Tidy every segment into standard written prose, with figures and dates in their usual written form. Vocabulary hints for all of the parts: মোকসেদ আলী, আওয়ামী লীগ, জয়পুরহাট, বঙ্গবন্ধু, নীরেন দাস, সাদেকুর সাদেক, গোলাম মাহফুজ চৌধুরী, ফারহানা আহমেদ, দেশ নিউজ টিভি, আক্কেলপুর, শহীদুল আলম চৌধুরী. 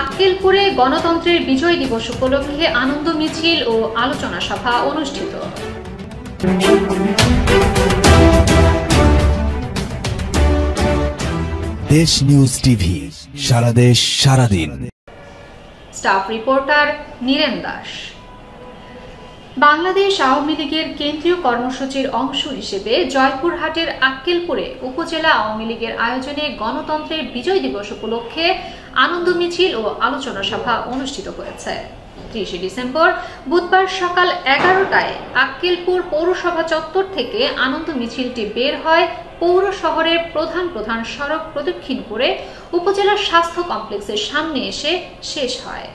আক্কেলপুরে গণতন্ত্রের বিজয় দিবস উপলক্ষে আনন্দ মিছিল ও আলোচনা সভা অনুষ্ঠিত। দেশ নিউজ টিভি, সারা দেশ সারা দিন। Staff reporter নীরেন দাস। বাংলাদেশ আওয়ামী লীগের কেন্দ্রীয় কর্মসূচির অংশ হিসেবে জয়পুরহাটের আক্কেলপুরে উপজেলা আওয়ামী লীগের আয়োজনে গণতন্ত্রের বিজয় দিবস উপলক্ষে আনন্দ মিছিল ও আলোচনা সভা অনুষ্ঠিত হয়েছে। ৩০শে ডিসেম্বর বুধবার সকাল ১১টায় আক্কেলপুর পৌরসভা চত্বর থেকে আনন্দ মিছিলটি বের হয় পৌর শহরের প্রধান প্রধান সড়ক প্রদক্ষিণ করে উপজেলা স্বাস্থ্য কমপ্লেক্সের সামনে এসে শেষ হয়।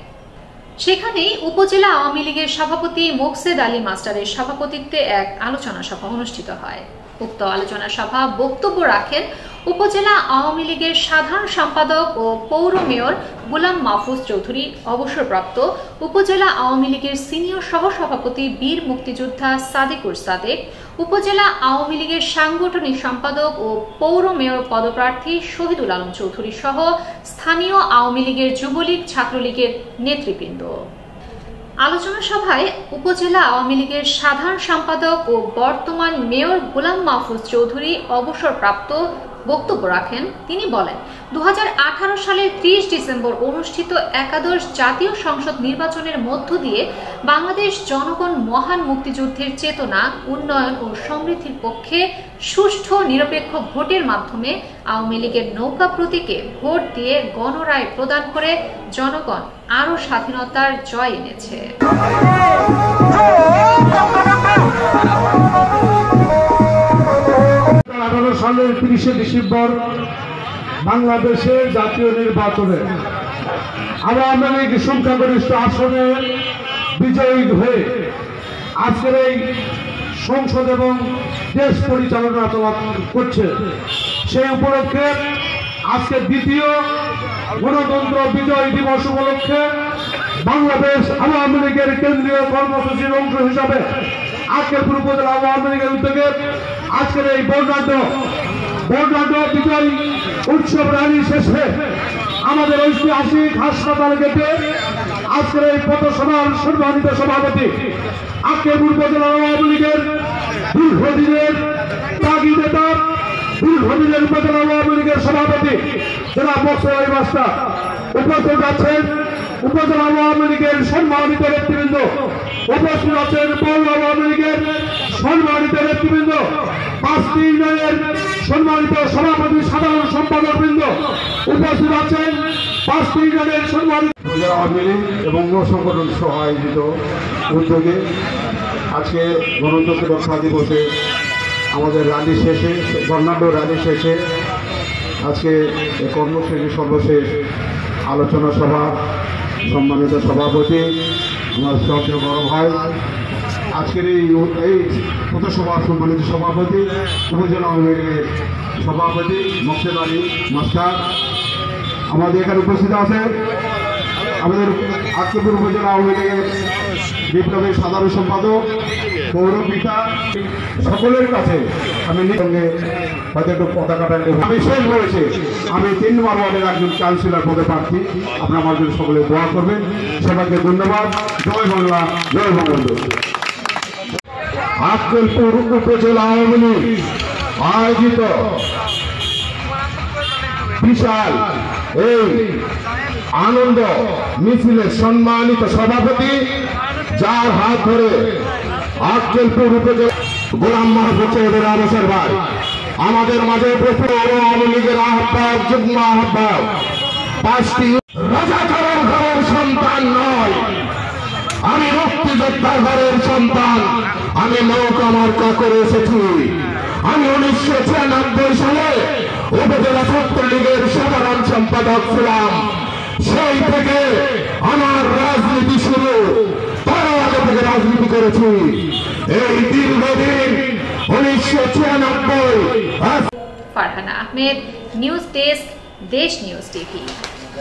সেখানেই উপজেলা আওয়ামী লীগের সভাপতি মোকসেদ আলী মাস্টারের সভাপতিত্বে এক আলোচনা সভা অনুষ্ঠিত হয়। উক্ত আলোচনা সভা বক্তব্য রাখেন উপজেলা আওয়ামী লীগের সাধারণ সম্পাদক ও পৌর মেয়র গোলাম মাহফুজ চৌধুরী, অবসরপ্রাপ্ত উপজেলা আওয়ামী লীগের সিনিয়র সহসভাপতি বীর মুক্তিযোদ্ধা সাদেকুর সাদেক, উপজেলা আওয়ামী লীগের সাংগঠনিক সম্পাদক ও পৌর মেয়র পদপ্রার্থী শহীদুল আলম চৌধুরী সহ স্থানীয় আওয়ামী লীগের, যুবলীগ, ছাত্রলীগের নেতৃবৃন্দ। আলোচনা সভায় উপজেলা আওয়ামী লীগের সাধারণ সম্পাদক ও বর্তমান মেয়র গোলাম মাহফুজ চৌধুরী অবসরপ্রাপ্ত বক্তব্য রাখেন। তিনি বলেন, ২০১৮ সালের ৩০ ডিসেম্বর অনুষ্ঠিত একাদশ জাতীয় সংসদ নির্বাচনের মধ্য দিয়ে বাংলাদেশ জনগণ মহান মুক্তিযুদ্ধের চেতনা, উন্নয়ন ও সমৃদ্ধির পক্ষে সুষ্ঠু নিরপেক্ষ ভোটের মাধ্যমে আওয়ামী লীগের নৌকা প্রতীকে ভোট দিয়ে গণরায় প্রদান করে জনগণ আরও স্বাধীনতার জয় এনেছে। সালের ৩০শে ডিসেম্বর বাংলাদেশের জাতীয় নির্বাচনে আওয়ামী লীগ সংখ্যাগরিষ্ঠ আসনে বিজয়ী হয়ে আজকের এই সংসদ এবং দেশ পরিচালনা করছে। সেই উপলক্ষে আজকে দ্বিতীয় গণতন্ত্র বিজয় দিবস উপলক্ষে বাংলাদেশ আওয়ামী লীগের কেন্দ্রীয় কর্মসূচির অংশ হিসাবে আক্কেলপুর উপজেলা আওয়ামী লীগের উদ্যোগে আজকের এই বর্ণাঢ্য বিজয় উৎসব রানী শেষে আমাদের ঐতিহাসিক হাসপাতাল গেটে আজকের এই পথসভার সম্মানিত সভাপতি আক্কেলপুর উপজেলা আওয়ামী লীগের দীর্ঘদিনের ত্যাগী নেতা, দীর্ঘদিনের উপজেলা আওয়ামী লীগের সভাপতি জনাব মোকসেদ আলী মাস্টার উপস্থিত আছেন। উপজেলা আওয়ামী লীগের সম্মানিত নেতৃবৃন্দ উপস্থিত আছেন, পৌর আওয়ামী লীগের সম্মানিত নেতৃবৃন্দ, পাঁচটি ইউনিয়নের সম্মানিত সভাপতি সাধারণ সম্পাদক বৃন্দ উপস্থিত আছেন, পাঁচটি ইউনিয়নের সম্মানিত আওয়ামী লীগ এবং সংগঠন সহ আয়োজিত উদ্যোগে আজকে গণতন্ত্র রক্ষা দিবসে আমাদের রালি শেষে, বর্ণাঢ্য রালি শেষে আজকে কর্মসূচি সর্বশেষ আলোচনা সভা। সম্মানিত সভাপতি, আমার শ্রদ্ধেয় বড় ভাই, আজকের এই পথসভা সম্মানিত সভাপতি উপজেলা আওয়ামী লীগের সভাপতি মোকসেদ আলী মাস্টার আমাদের এখানে উপস্থিত আছেন, আমাদের আক্কেলপুর উপজেলা আওয়ামী লীগের বিপ্লবের সাধারণ সম্পাদক পৌর পিতা, সকলের কাছে আমি সঙ্গে হয়তো একটু পতাকাটা আমি শেষ হয়েছে। আমি ৩ নম্বর ওয়ার্ডের একজন কাউন্সিলর পদে প্রার্থী। আপনারা আমার জন্য সকলে দোয়া করবেন। সবাইকে ধন্যবাদ। জয় বাংলা, জয় বঙ্গবন্ধু। আক্কেলপুর উপজেলা আওয়ামী লীগ আয়োজিত বিশাল এই আনন্দ মিছিলের সম্মানিত সভাপতি, যার হাত ধরে আক্কেলপুর উপজেলা গোলাম মাহফুজ আনসার ভাই আমাদের মাঝে উপস্থিত। আওয়ামী লীগের আহ্বায়ক, যুগ্ম আহ্বায়ক, পাঁচটি রাজাকার ঘরের সন্তান নয়, আমি মুক্তিযোদ্ধা ঘরের সন্তান। আমি নৌকা মার্কা করে এসেছি। আমি ১৯৯৬ সালে উপজেলা ছাত্রলীগের সাধারণ সম্পাদক ছিলাম। সেই থেকে আমার রাজনীতি শুরু। রাজনীতি করেছি এই দীর্ঘদিন। 1996। ফারহানা আহমেদ, news desk, দেশ নিউজ টিভি।